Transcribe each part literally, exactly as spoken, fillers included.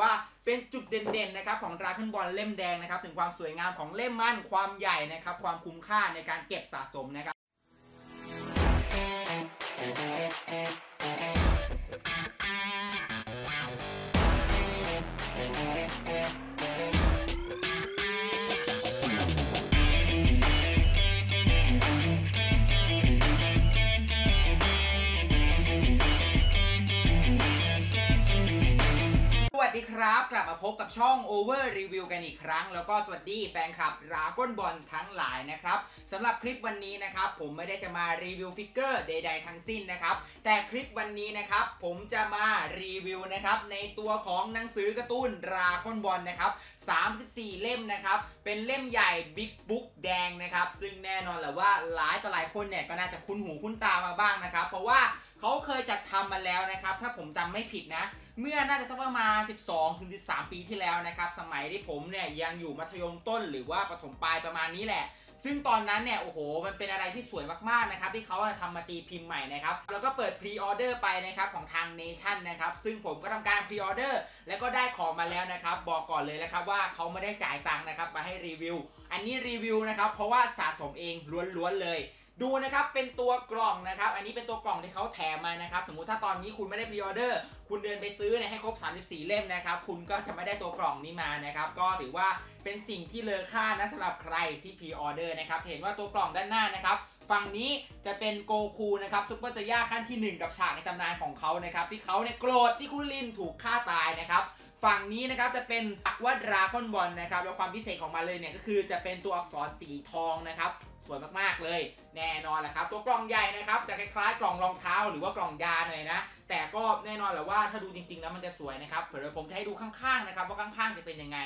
ว่าเป็นจุดเด่นๆนะครับของDragon Ballเล่มแดงนะครับถึงความสวยงามของเล่มมันความใหญ่นะครับความคุ้มค่าในการเก็บสะสมนะครับสวัสดีครับกลับมาพบกับช่อง Over Review กันอีกครั้งแล้วก็สวัสดีแฟนคลับ Dragon Ball ทั้งหลายนะครับสำหรับคลิปวันนี้นะครับผมไม่ได้จะมารีวิวฟิกเกอร์ใดๆทั้งสิ้นนะครับแต่คลิปวันนี้นะครับผมจะมารีวิวนะครับในตัวของหนังสือการ์ตูน Dragon Ball นะครับสามสิบสี่เล่มนะครับเป็นเล่มใหญ่ Big Book แดงนะครับซึ่งแน่นอนแหละว่าหลายต่อหลายคนเนี่ยก็น่าจะคุ้นหูคุ้นตามาบ้างนะครับเพราะว่าเขาเคยจัดทำมาแล้วนะครับถ้าผมจำไม่ผิดนะเมื่อน่าจะสักประมาณ สิบสองถึงสิบสาม ปีที่แล้วนะครับสมัยที่ผมเนี่ยยังอยู่มัธยมต้นหรือว่าประถมปลายประมาณนี้แหละซึ่งตอนนั้นเนี่ยโอ้โหมันเป็นอะไรที่สวยมากๆนะครับที่เขาทำมาตีพิมพ์ใหม่นะครับแล้วก็เปิดพรีออเดอร์ไปนะครับของทางเนชั่นนะครับซึ่งผมก็ทำการพรีออเดอร์แล้วก็ได้ของมาแล้วนะครับบอกก่อนเลยนะครับว่าเขาไม่ได้จ่ายตังค์นะครับมาให้รีวิวอันนี้รีวิวนะครับเพราะว่าสะสมเองล้วนๆเลยดูนะครับเป็นตัวกล่องนะครับอันนี้เป็นตัวกล่องที่เขาแถมมานะครับสมมุติถ้าตอนนี้คุณไม่ได้พรีออเดอร์คุณเดินไปซื้อเนี่ยให้ครบสามสิบสี่เล่มนะครับคุณก็จะไม่ได้ตัวกล่องนี้มานะครับก็ถือว่าเป็นสิ่งที่เลอค่านะสำหรับใครที่พรีออเดอร์นะครับเห็นว่าตัวกล่องด้านหน้านะครับฝั่งนี้จะเป็นโกคูนะครับซุปเปอร์ไซย่าขั้นที่หนึ่งกับฉากในตำนานของเขานะครับที่เขาเนี่ยโกรธที่คุณลินถูกฆ่าตายนะครับฝั่งนี้นะครับจะเป็นอักวาดราก้อนบอลนะครับแล้วความพิเศษของมันเลยเนี่ยก็คือจะเป็นตัวอักษรสีทองนะครับสวยมากๆเลยแน่นอนแหละครับตัวกล่องใหญ่นะครับจะคล้ายๆกล่องรองเท้าหรือว่ากล่องยาหน่อยนะแต่ก็แน่นอนแหละว่าถ้าดูจริงๆแล้วมันจะสวยนะครับเผื่อผมจะให้ดูข้างๆนะครับว่าข้างๆจะเป็นยังไง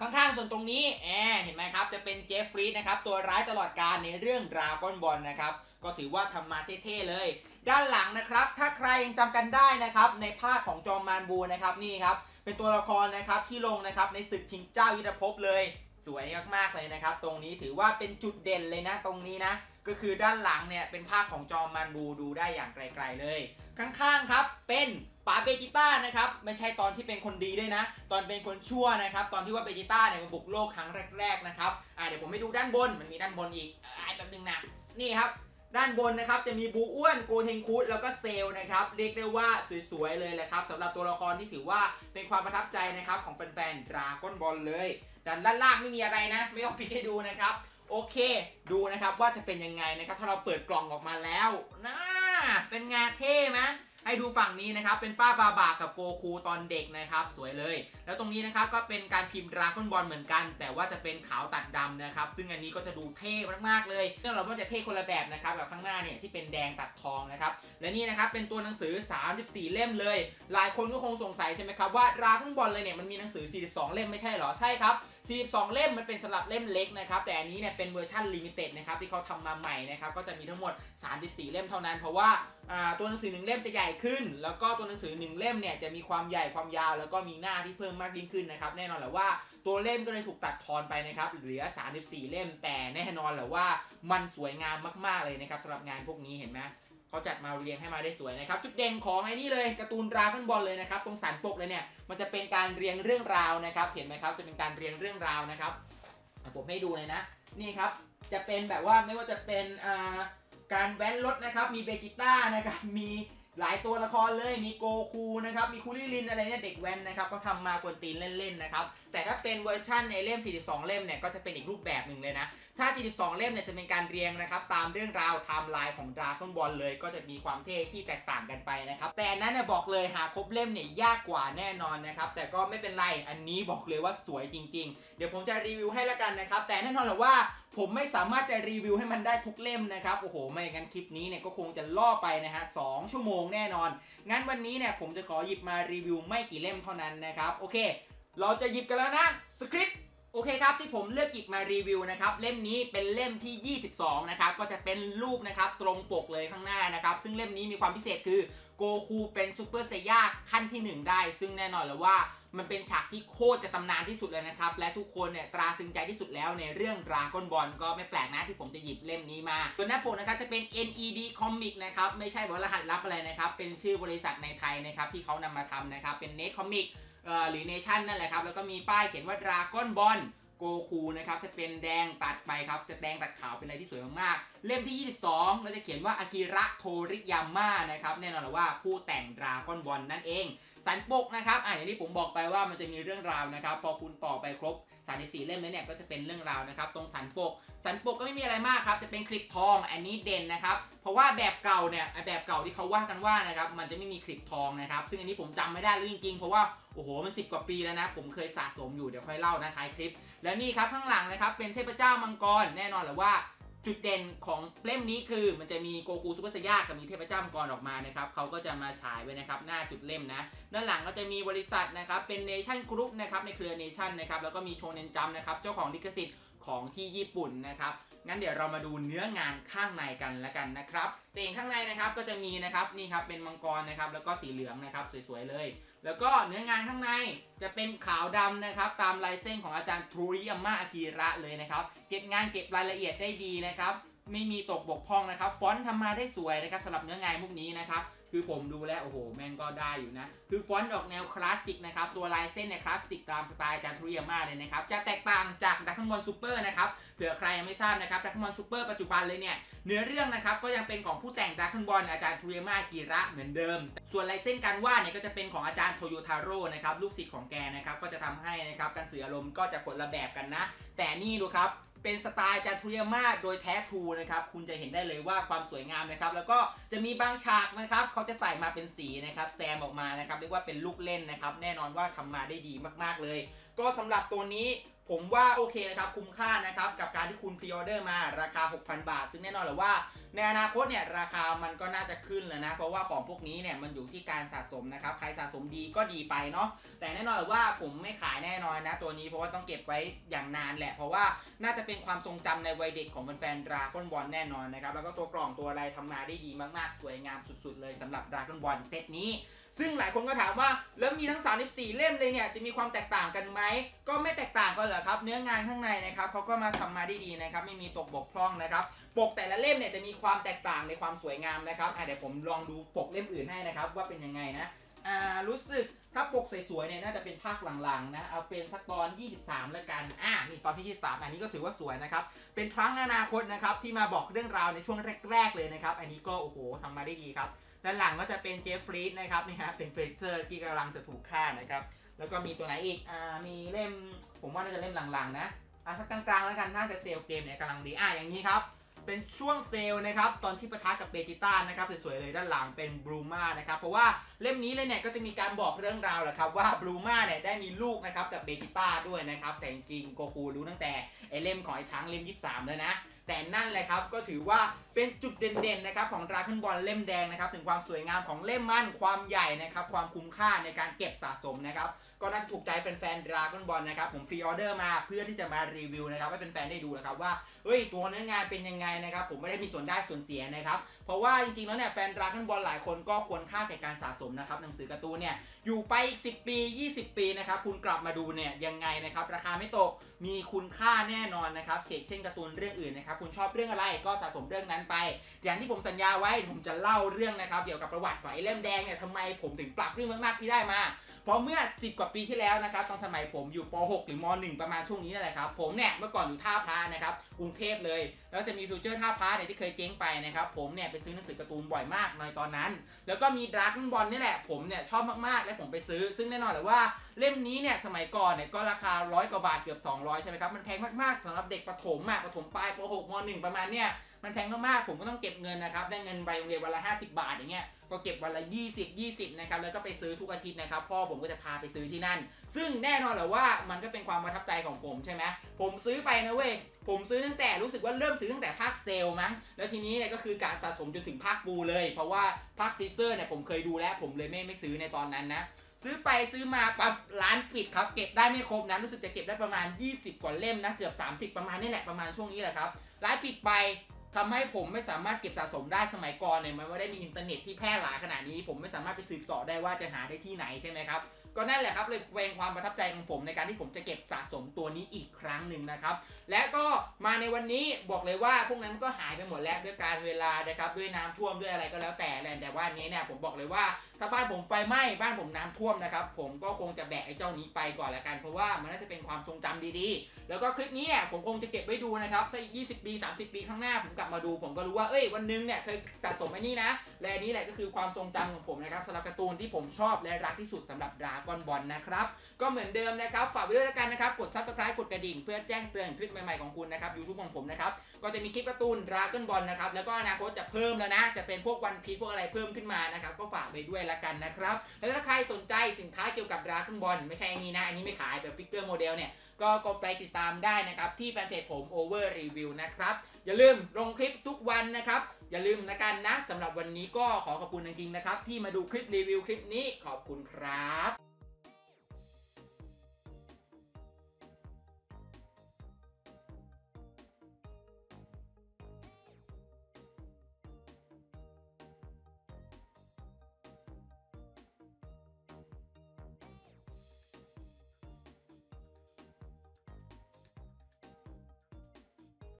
ข้างๆส่วนตรงนี้แหมเห็นไหมครับจะเป็นเจฟฟรีย์นะครับตัวร้ายตลอดกาลในเรื่องดราก้อนบอลนะครับก็ถือว่าทำมาเท่ๆเลยด้านหลังนะครับถ้าใครยังจำกันได้นะครับในภาคของจอมมารบูนะครับนี่ครับเป็นตัวละครนะครับที่ลงนะครับในศึกชิงเจ้ายุทธภพเลยสวยมากๆเลยนะครับตรงนี้ถือว่าเป็นจุดเด่นเลยนะตรงนี้นะก็คือด้านหลังเนี่ยเป็นภาคของจอมมารบูดูได้อย่างไกลๆเลยข้างๆครับเป็นป๋าเบจิต้านะครับไม่ใช่ตอนที่เป็นคนดีด้วยนะตอนเป็นคนชั่วนะครับตอนที่ว่าเบจิต้าเนี่ยมาบุกโลกครั้งแรกๆนะครับอ่าเดี๋ยวผมไปดูด้านบนมันมีด้านบนอีกอ่าแป๊บนึงนะนี่ครับด้านบนนะครับจะมีบูอ้วนโกเทนคุแล้วก็เซลนะครับเรียกได้ว่าสวยๆเลยแหละครับสำหรับตัวละครที่ถือว่าเป็นความประทับใจนะครับของแฟนๆดราก้อนบอลเลยด้านล่างไม่มีอะไรนะไม่ต้องพลิกให้ดูนะครับโอเคดูนะครับว่าจะเป็นยังไงนะครับถ้าเราเปิดกล่องออกมาแล้วน่าเป็นงานเท่ไหมให้ดูฝั่งนี้นะครับเป็นป้าบาบากับโกคูตอนเด็กนะครับสวยเลยแล้วตรงนี้นะครับก็เป็นการพิมพ์ดราก้อนบอลเหมือนกันแต่ว่าจะเป็นขาวตัดดำนะครับซึ่งอันนี้ก็จะดูเท่มากๆเลยเนื่องจากว่าจะเท่คนละแบบนะครับแบบข้างหน้าเนี่ยที่เป็นแดงตัดทองนะครับและนี่นะครับเป็นตัวหนังสือสามสิบสี่เล่มเลยหลายคนก็คงสงสัยใช่ไหมครับว่าดราก้อนบอลเลยเนี่ยมันมีหนังสือสี่สิบสองเล่มไม่ใช่หรอใช่ครับสี่สิบสองเล่มมันเป็นสำหรับเล่มเล็กนะครับแต่อันนี้เนี่ยเป็นเวอร์ชันลิมิเต็ดนะครับที่เขาทำมาใหม่นะครับก็จะมีทั้งหมดสามสิบสี่เล่มเท่านั้นเพราะว่าตัวหนังสือหนึ่งเล่มจะใหญ่ขึ้นแล้วก็ตัวหนังสือหนึ่งเล่มเนี่ยจะมีความใหญ่ความยาวแล้วก็มีหน้าที่เพิ่มมากยิ่งขึ้นนะครับแน่นอนแหละว่าตัวเล่มก็เลยถูกตัดทอนไปนะครับเหลือสามสิบสี่เล่มแต่แน่นอนแหละว่ามันสวยงามมากๆเลยนะครับสำหรับงานพวกนี้เห็นไหมเขาจัดมาเรียงให้มาได้สวยนะครับจุดเด่นของไอ้นี่เลยการ์ตูนดราก้อนบอลเลยนะครับตรงสันปกเลยเนี่ยมันจะเป็นการเรียงเรื่องราวนะครับเห็นไหมครับจะเป็นการเรียงเรื่องราวนะครับผมให้ดูเลยนะนี่ครับจะเป็นแบบว่าไม่ว่าจะเป็นการแว้นรถนะครับมีเบจิต้านะครับมีหลายตัวละครเลยมีโกคูนะครับมีคุริลินอะไรเนี่ยเด็กแว้นนะครับก็ทำมากวนตีนเล่นๆนะครับแต่ถ้าเป็นเวอร์ชันในเล่มสี่สิบสองเล่มเนี่ยก็จะเป็นอีกรูปแบบหนึ่งเลยนะถ้าสี่สิบสองเล่มเนี่ยจะเป็นการเรียงนะครับตามเรื่องราวไทม์ไลน์ของดราก้อนบอลเลยก็จะมีความเท่ที่แตกต่างกันไปนะครับแต่นั้นเนี่ยบอกเลยหาครบเล่มเนี่ยยากกว่าแน่นอนนะครับแต่ก็ไม่เป็นไรอันนี้บอกเลยว่าสวยจริงๆเดี๋ยวผมจะรีวิวให้ละกันนะครับแต่แน่นอนแหละว่าผมไม่สามารถจะรีวิวให้มันได้ทุกเล่มนะครับโอ้โหไม่งั้นคลิปนี้เนี่ยก็คงจะล่อไปนะฮะสองชั่วโมงแน่นอนงั้นวันนี้เนี่ยผมจะขอหยิบมารีวิวไม่กี่เล่มเท่านั้นนะครับโอเคเราจะหยิบกันแล้วนะสคริปต์โอเคครับที่ผมเลือกหยิบมารีวิวนะครับเล่มนี้เป็นเล่มที่ยี่สิบสองนะครับก็จะเป็นรูปนะครับตรงปกเลยข้างหน้านะครับซึ่งเล่มนี้มีความพิเศษคือโกคูเป็นซูเปอร์ไซย่าขั้นที่หนึ่งได้ซึ่งแน่นอนแล้วว่ามันเป็นฉากที่โคตรจะตำนานที่สุดเลยนะครับและทุกคนเนี่ยตราตรึงใจที่สุดแล้วในเรื่องดราก้อนบอลก็ไม่แปลกนะที่ผมจะหยิบเล่มนี้มาส่วนหน้าปกนะครับจะเป็น เอ็น อี ดี Comics นะครับไม่ใช่บริษัทลับอะไรนะครับเป็นชื่อบริษัทในไทยนะครับที่เขานำมาทำนะครับเป็น เอ็น อี ดี Comics หรือเนชั่นนั่นแหละครับแล้วก็มีป้ายเขียนว่า Dragon Ball โกคูนะครับจะเป็นแดงตัดไปครับจะแดงตัดขาวเป็นอะไรที่สวยมากๆเล่มที่ยี่สิบสองเราจะเขียนว่าอากิระโทริยาม่านะครับแน่นอนว่าผู้แต่ง Dragon Ball นั่นเองสันปกนะครับอ่ะอย่างที่ผมบอกไปว่ามันจะมีเรื่องราวนะครับพอคุณต่อไปครบสามสิบสี่เล่มแล้วเนี่ยก็จะเป็นเรื่องราวนะครับตรงสันปกสันปกก็ไม่มีอะไรมากครับจะเป็นคลิปทองอันนี้เด่นนะครับเพราะว่าแบบเก่าเนี่ยแบบเก่าที่เขาว่ากันว่านะครับมันจะไม่มีคลิปทองนะครับซึ่งอันนี้ผมจำไม่ได้เลยจริงๆเพราะว่าโอ้โหมันสิบกว่าปีแล้วนะผมเคยสะสมอยู่เดี๋ยวค่อยเล่านะท้ายคลิปแล้วนี่ครับข้างหลังนะครับเป็นเทพเจ้ามังกรแน่นอนแหละว่าจุดเด่นของเล่มนี้คือมันจะมีโกคูซูเปอร์ไซย่ากับมีเทพเจ้ามังกรออกมานะครับเขาก็จะมาฉายไว้นะครับหน้าจุดเล่มนะด้านหลังก็จะมีบริษัทนะครับเป็นเนชั่นกรุ๊ปนะครับในเครือเนชั่นนะครับแล้วก็มีโชเนนจัมป์นะครับเจ้าของลิขสิทธิ์ของที่ญี่ปุ่นนะครับงั้นเดี๋ยวเรามาดูเนื้องานข้างในกันละกันนะครับแต่ข้างในนะครับก็จะมีนะครับนี่ครับเป็นมังกรนะครับแล้วก็สีเหลืองนะครับสวยๆเลยแล้วก็เนื้องานข้างในจะเป็นขาวดำนะครับตามลายเส้นของอาจารย์โทริยาม่าอากิระเลยนะครับเก็บงานเก็บรายละเอียดได้ดีนะครับไม่มีตกบกพร่องนะครับฟอนต์ทำมาได้สวยนะครับสำหรับเนื้องานพวกนี้นะครับคือผมดูแล้วโอ้โหแม่งก็ได้อยู่นะคือฟอนต์ออกแนวคลาสสิกนะครับตัวลายเส้นเนี่ยคลาสสิกตามสไตล์อาจารย์โทริยาม่าเลยนะครับจะแตกต่างจากดราก้อนบอลซูเปอร์นะครับเผื่อใครยังไม่ทราบนะครับดราก้อนบอลซูเปอร์ปัจจุบันเลยเนี่ยเนื้อเรื่องนะครับก็ยังเป็นของผู้แต่งดราก้อนบอลอาจารย์โทริยาม่าอากิระเหมือนเดิมส่วนลายเส้นการวาดเนี่ยก็จะเป็นของอาจารย์โทโยทาโร่นะครับลูกศิษย์ของแกนะครับก็จะทำให้นะครับการสื่ออารมณ์ก็จะคนละแบบกันนะแต่นี่ดูครับเป็นสไตล์อาจารย์โทริยาม่าโดยแท้ทรูนะครับคุณจะเห็นได้เลยว่าความสวยงามนะครับแล้วก็จะมีบางฉากนะครับเขาจะใส่มาเป็นสีนะครับแซมออกมานะครับเรียกว่าเป็นลูกเล่นนะครับแน่นอนว่าทำมาได้ดีมากๆเลยก็สำหรับตัวนี้ผมว่าโอเคนะครับคุ้มค่านะครับกับการที่คุณพรีออเดอร์มาราคา หกพัน บาทซึ่งแน่นอนแหละว่าในอนาคตเนี่ยราคามันก็น่าจะขึ้นแล้วนะเพราะว่าของพวกนี้เนี่ยมันอยู่ที่การสะสมนะครับใครสะสมดีก็ดีไปเนาะแต่แน่นอนแหละว่าผมไม่ขายแน่นอนนะตัวนี้เพราะว่าต้องเก็บไว้อย่างนานแหละเพราะว่าน่าจะเป็นความทรงจำในวัยเด็กของแฟนดราก้อนบอลแน่นอนนะครับแล้วก็ตัวกล่องตัวอะไรทำมาได้ดีมากๆสวยงามสุดๆเลยสำหรับดราก้อนบอลเซตนี้ซึ่งหลายคนก็ถามว่าแล้วมีทั้งสามสิบสี่เล่มเลยเนี่ยจะมีความแตกต่างกันไหมก็ไม่แตกต่างกันเหรอครับเนื้องานข้างในนะครับเขาก็มาทำมาได้ดีนะครับไม่มีตกบกพร่องนะครับปกแต่ละเล่มเนี่ยจะมีความแตกต่างในความสวยงามนะครับเดี๋ยวผมลองดูปกเล่มอื่นให้นะครับว่าเป็นยังไงนะอ่ารู้สึกถ้าปกสวยๆเนี่ยน่าจะเป็นภาคหลังๆนะเอาเป็นสักตอนยี่สิบสามแล้วกันอ่านี่ตอนที่ยี่สิบสามอันนี้ก็ถือว่าสวยนะครับเป็นครั้งอนาคตนะครับที่มาบอกเรื่องราวในช่วงแรกๆเลยนะครับอันนี้ก็โอ้โหทำมาได้ดีครับด้านหลังก็จะเป็นเจฟฟรีดนะครับนี่ฮะเป็นเฟรเซอร์ที่กำลังจะถูกฆ่านะครับแล้วก็มีตัวไหนอีกอ่ามีเล่มผมว่าน่าจะเล่มหลังๆนะอ่ะสักกลางๆแล้วกันน่าจะเซลเกมเนี่ยกำลังดีอ่ะอย่างนี้ครับเป็นช่วงเซลนะครับตอนที่ปะทะกับเบจิต้านะครับสวยๆเลยด้านหลังเป็นบลูม่านะครับเพราะว่าเล่มนี้เลยเนี่ยก็จะมีการบอกเรื่องราวแหละครับว่าบลูม่าเนี่ยได้มีลูกนะครับกับเบจิต้าด้วยนะครับแต่จริงๆโกคูรู้ตั้งแต่ไอเล่มของไอช้างเล่มยี่สิบสามแล้วนะแต่นั่นแหละครับก็ถือว่าเป็นจุดเด่นๆนะครับของดราก้อนบอลเล่มแดงนะครับถึงความสวยงามของเล่มมันความใหญ่นะครับความคุ้มค่าในการเก็บสะสมนะครับก็น่าถูกใจแฟนๆดราก้อนบอลนะครับผมพรีออเดอร์มาเพื่อที่จะมารีวิวนะครับให้แฟนๆได้ดูนะครับว่าเฮ้ยตัวเนื้องานเป็นยังไงนะครับผมไม่ได้มีส่วนได้ส่วนเสียนะครับเพราะว่าจริงๆแล้วเนี่ยแฟนดราก้อนบอลหลายคนก็ควรค่าแก่การสะสมนะครับหนังสือการ์ตูนเนี่ยอยู่ไปอีกสิบปียี่สิบปีนะครับคุณกลับมาดูเนี่ยยังไงนะครับราคาไม่ตกมีคุณค่าแน่นอนนะครับเฉกเช่นการ์ตูนเรื่องอื่นนะครับคุณชอบเรื่องอะไรก็สะสมเรื่องนั้นไปอย่างที่ผมสัญญาไว้ผมจะเล่าเรื่องนะครับเกี่ยวกับประวัติของไอ้เล่มแดงเนี่ยทำไมผมถึงปรับเรื่องมากๆที่ได้มาเพราะเมื่อสิบกว่าปีที่แล้วนะครับตอนสมัยผมอยู่ป หก หรือม หนึ่งประมาณช่วงนี้นั่นแหละครับผมเนี่ยเมื่อก่อนอยู่ท่าพระนะครับกรุงเทพเลยแล้วจะมีฟิวเจอร์ท่าพระเนี่ยที่เคยเจ๊งไปนะครับผมเนี่ยไปซื้อหนังสือการ์ตูนบ่อยมากในตอนนั้นแล้วก็มีดราก้อนบอลนี่แหละผมเนี่ยชอบมากๆและผมไปซื้อซึ่งแน่นอนเลยว่าเล่มนี้เนี่ยสมัยก่อนเนี่ยก็ราคาร้อยกว่าบาทเกือบสองร้อยใช่ไหมครับมันแพงมากๆสำหรับเด็กประถมอ่ะประถมปลายป หก ม หนึ่งประมาณเนี่ยมันแพงมากๆผมก็ต้องเก็บเงินนะครับได้เงินไปโรงเรียนวันละห้าสิบบาทอย่างเงี้ยก็เก็บวันละยี่สิบ ยี่สิบนะครับแล้วก็ไปซื้อทุกอาทิตย์นะครับพ่อผมก็จะพาไปซื้อที่นั่นซึ่งแน่นอนแหละว่ามันก็เป็นความประทับใจของผมใช่ไหมผมซื้อไปนะเว้ยผมซื้อตั้งแต่รู้สึกว่าเริ่มซื้อตั้งแต่ภาคเซลมั้งแล้วทีนี้เนี่ยก็คือการสะสมจนถึงภาคบูเลยเพราะว่าภาคทีเซอร์เนี่ยผมเคยดูแล้วผมเลยไม่ไม่ซื้อในตอนนั้นนะซื้อไปซื้อมาปั๊บร้านปิดครับเก็บได้ไม่ครบนะรู้สึกจะเก็บได้ประมาณยี่สิบกว่าเล่มนะเกือบสามสิบประมาณนี่แหละประมาณช่วงนี้แหละครับร้านปิดไปทำให้ผมไม่สามารถเก็บสะสมได้สมัยก่อนเนี่ยมันไม่ได้มีอินเทอร์เน็ตที่แพร่หลายขนาดนี้ผมไม่สามารถไปสืบเสาะได้ว่าจะหาได้ที่ไหนใช่ไหมครับ ก็นั่นแหละครับเลยเป็นความประทับใจของผมในการที่ผมจะเก็บสะสมตัวนี้อีกครั้งหนึ่งนะครับและก็มาในวันนี้บอกเลยว่าพวกนั้นก็หายไปหมดแล้วด้วยการเวลานะครับด้วยน้ำท่วมด้วยอะไรก็แล้วแต่แหละแต่ว่านี้เนี่ยผมบอกเลยว่าถ้าบ้านผมไฟไหม้บ้านผมน้ำท่วมนะครับผมก็คงจะแบกไอ้เจ้านี้ไปก่อนละกันเพราะว่ามันน่าจะเป็นความทรงจำดีๆแล้วก็คลิปนี้ผมคงจะเก็บไว้ดูนะครับถ้าอีกยี่สิบปีสามสิบปีข้างหน้าผมกลับมาดูผมก็รู้ว่าเอ้ยวันนึงเนี่ยเคยสะสมไอ้นี่นะและอันนี้แหละก็คือความทรงจำของผมนะครับสำหรับการ์ตูนที่ผมชอบและรักที่สุดสำหรับ Dragon Ball นะครับก็เหมือนเดิมนะครับฝากไว้ด้วยละกันนะครับกด Subscribe กดกระดิ่งเพื่อแจ้งเตือนคลิปใหม่ๆของคุณนะครับ YouTube ของผมนะครับก็จะมีคลิปการ์ตูน Dragon Ball นะครับแล้วก็อนาคตจะเพิ่มแล้วนะจะเป็นพวก One Piece พวกอะไรเพิ่มขึ้นมานะครับก็ฝากไปด้วยละกันนะครับแล้วถ้าใครสนใจสินค้าเกี่ยวกับ Dragon Ball ไม่ใช่อันนี้นะอันนี้ไม่ขายแบบฟิกเกอร์โมเดลเนี่ยก็กดไปติดตามได้นะครับที่แฟนเพจผม Over Review นะครับอย่าลืมลงคลิปทุกวันนะครับอย่าลืมนะกันนะสำหรับวันนี้ก็ขอขอบคุณจริงๆนะครับที่มาดูคลิปรีวิวคลิปนี้ขอบคุณครับ